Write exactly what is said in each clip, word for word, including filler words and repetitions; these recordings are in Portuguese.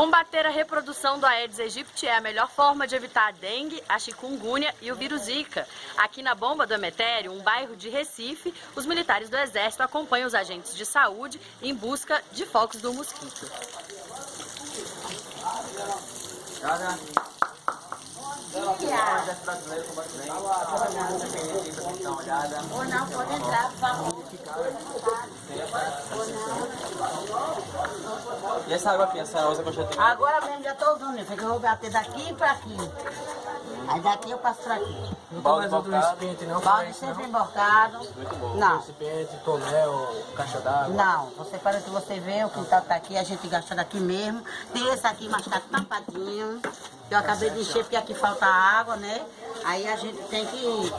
Combater a reprodução do Aedes aegypti é a melhor forma de evitar a dengue, a chikungunya e o vírus zika. Aqui na Bomba do Emetério, um bairro de Recife, os militares do Exército acompanham os agentes de saúde em busca de focos do mosquito. E essa água aqui, a senhora usa constantemente? Agora mesmo já estou usando, porque eu vou bater daqui para aqui. Aí daqui eu passo para aqui. Não tem mais outro recipiente, não? Balde sempre emborcado. Muito bom. Não. Recipiente, tonel, caixa d'água? Não. Você para que você vê, o quintal está aqui, a gente gasta daqui mesmo. Tem esse aqui, mas está tampadinho. Eu acabei de encher porque aqui falta água, né? Aí a gente tem que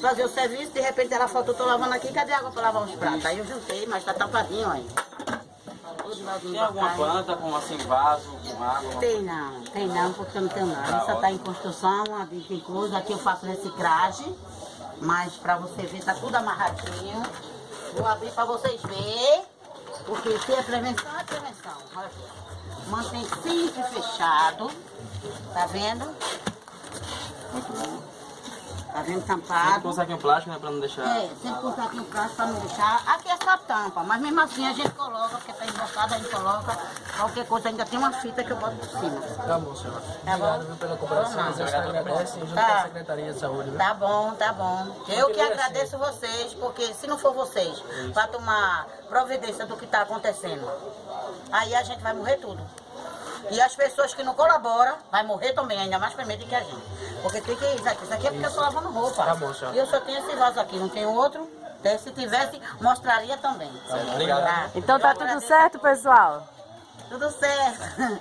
fazer o serviço, de repente ela faltou, estou lavando aqui, cadê água para lavar os pratos? Aí eu juntei, mas está tampadinho aí. Tem alguma planta com assim vaso, com água? Tem não, tem não, porque eu não tenho nada. Isso está em construção, tem coisa, aqui eu faço reciclagem, mas para você ver, está tudo amarradinho. Vou abrir para vocês verem, porque se é prevenção, é prevenção. Olha aqui. Mantém sempre fechado, tá vendo? Muito bom. Tá vendo tampado? Sempre com um saquinho plástico, né? Pra não deixar... É, sempre com um saquinho plástico pra não deixar. Aqui é só tampa, mas mesmo assim a gente coloca, porque tá emborcado, a gente coloca. Qualquer coisa, ainda tem uma fita que eu boto por cima. Tá bom, senhora. Tá Obrigado bom? pela cooperação. Não, não. Eu agradeço junto tá. com a Secretaria de Saúde. Viu? Tá bom, tá bom. Eu que agradeço assim. vocês, porque se não for vocês, Isso. pra tomar providência do que tá acontecendo, aí a gente vai morrer tudo. E as pessoas que não colaboram, vai morrer também, ainda mais primeiro que a gente. Porque tem que ir isso aqui. Isso aqui é porque isso. eu estou lavando roupa. Tá bom, senhora. E eu só tenho esse vaso aqui, não tem outro. Até se tivesse, mostraria também. Tá bom. Obrigado. Tá. Então tá eu tudo agradeço. certo, pessoal? Tudo certo.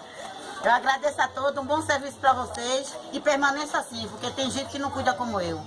Eu agradeço a todos, um bom serviço para vocês. E permaneça assim, porque tem gente que não cuida como eu.